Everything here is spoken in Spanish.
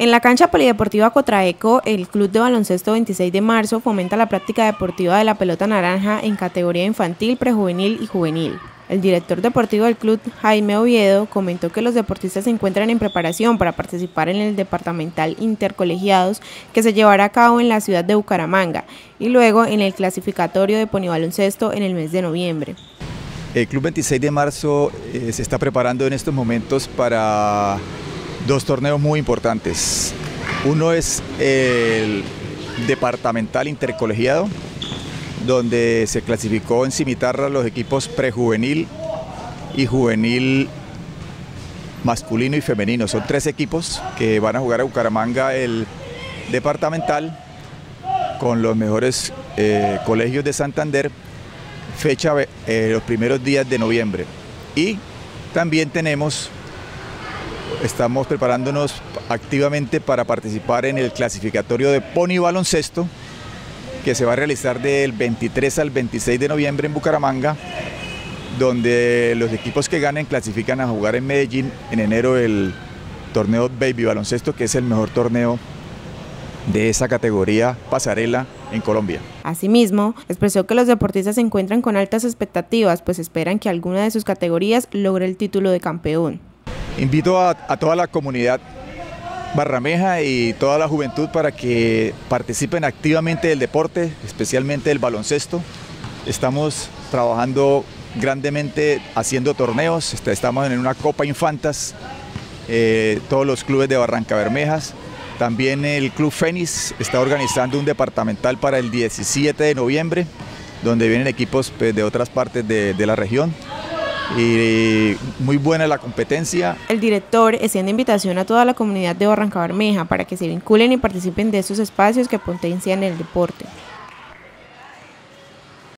En la cancha polideportiva Cotraeco, el Club de Baloncesto 26 de marzo fomenta la práctica deportiva de la pelota naranja en categoría infantil, prejuvenil y juvenil. El director deportivo del club, Jaime Oviedo, comentó que los deportistas se encuentran en preparación para participar en el departamental Intercolegiados que se llevará a cabo en la ciudad de Bucaramanga y luego en el clasificatorio de Pony Baloncesto en el mes de noviembre. El Club 26 de marzo se está preparando en estos momentos para dos torneos muy importantes. Uno es el departamental intercolegiado, donde se clasificó en Cimitarra los equipos prejuvenil y juvenil masculino y femenino. Son tres equipos que van a jugar a Bucaramanga el departamental con los mejores colegios de Santander, fecha los primeros días de noviembre. Y también estamos preparándonos activamente para participar en el clasificatorio de Pony Baloncesto, que se va a realizar del 23 al 26 de noviembre en Bucaramanga, donde los equipos que ganen clasifican a jugar en Medellín en enero el torneo Baby Baloncesto, que es el mejor torneo de esa categoría pasarela en Colombia. Asimismo, expresó que los deportistas se encuentran con altas expectativas, pues esperan que alguna de sus categorías logre el título de campeón. Invito a toda la comunidad barrameja y toda la juventud para que participen activamente del deporte, especialmente del baloncesto. Estamos trabajando grandemente haciendo torneos, estamos en una Copa Infantas, todos los clubes de Barrancabermejas. También el Club Fénix está organizando un departamental para el 17 de noviembre, donde vienen equipos de otras partes de la región. Y muy buena la competencia. El director extiende invitación a toda la comunidad de Barrancabermeja para que se vinculen y participen de estos espacios que potencian el deporte.